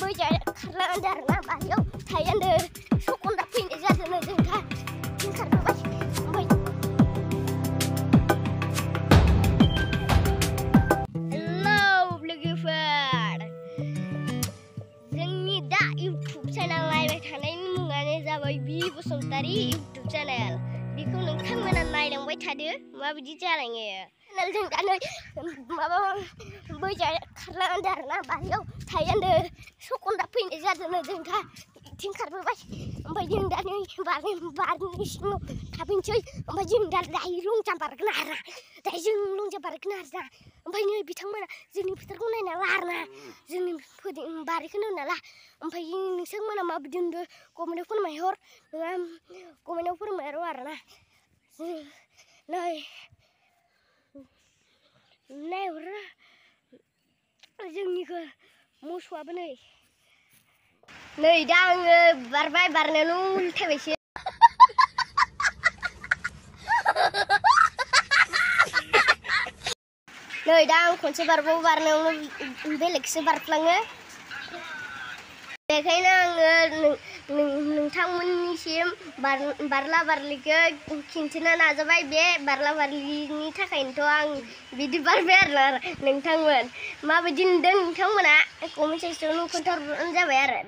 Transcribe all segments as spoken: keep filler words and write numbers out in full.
bây giờ ra ăn đàn là bạn nhau thấy ăn đời số con đã phình ra từ nơi rừng ra chính khẩn bắt bây lâu lừa phật dừng đã YouTube channel này về thằng này mùng ngày này ra với bi vô sông tari YouTube channel đi không được thằng mình ăn này đang với thằng đứa mà bị chia lại nghe dừng đã nơi mà bây giờ ra ăn đàn là bạn nhau thấy anh đời số con đã phình ra từ nơi rừng ra chính khẩn bắt bây giờ đã nơi bạn bạn sinh thà bên chơi bây giờ đã đại luôn chăm bạc nà ra đại dương luôn chăm bạc nà ra bây giờ bị thằng mình dừng bị thằng con này là lả nà dừng phải bạc cái nó là bây giờ thằng mình mà bị dừng rồi cô mình phun mày hor cô mình phun mày rồi nà nơi nơi rồi dừng như cái mua xóa bên này nơi đang bar vai bar này luôn thế vậy chứ nơi đang còn chưa bar vô bar này luôn về lịch sử bar lăng á để thấy nó mình thăng mình xem bar bar la bar lịch kinh tế nó ra vậy bé bar la bar lịch như thế cái anh video bar về là mình thăng mình mà bây giờ đừng thăng mình á cũng mình sẽ xuống con thằng anh ra về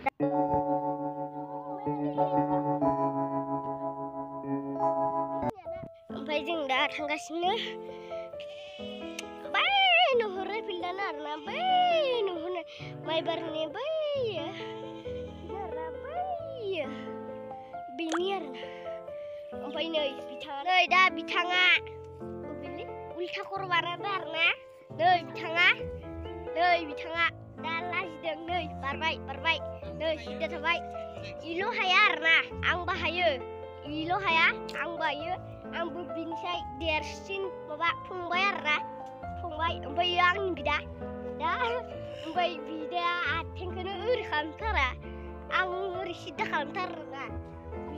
dừng đã thằng cái nữa, bay nó hở ra phi đà nà nà bay nó hở bay bờ này bay, nà bay, bên này, bay nơi bị thằng nơi đã bị thằng á, ul thằng cô vào ra bờ nè, nơi bị thằng á, nơi bị thằng á, đã lái đường nơi bờ bay bờ bay, nơi đã thằng bay, ilo hay à nà, anh ba hay ơ, ilo hay à, anh ba ơ. Ang bubing sa dersin baba pungbayar na pungbay bayang bida da pungbay bida at hingkano ur kamtara ang ur sida kamtara na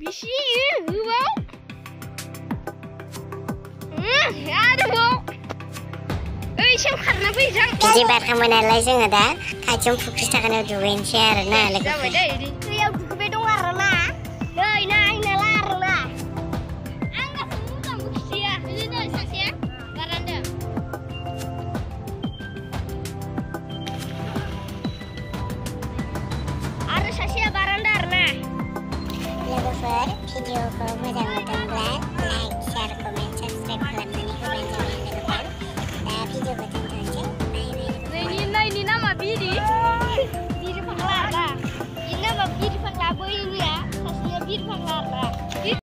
बिशी who बाव यार बाव ऐसे करना भी जान किसी बात का मना लाइज़ नदा ताज़म फुक्स ताकने दुबईन शेयर ना लेकिन तू यार दुबई तो वाला ना नहीं ना Video ko mudang-mudang lang.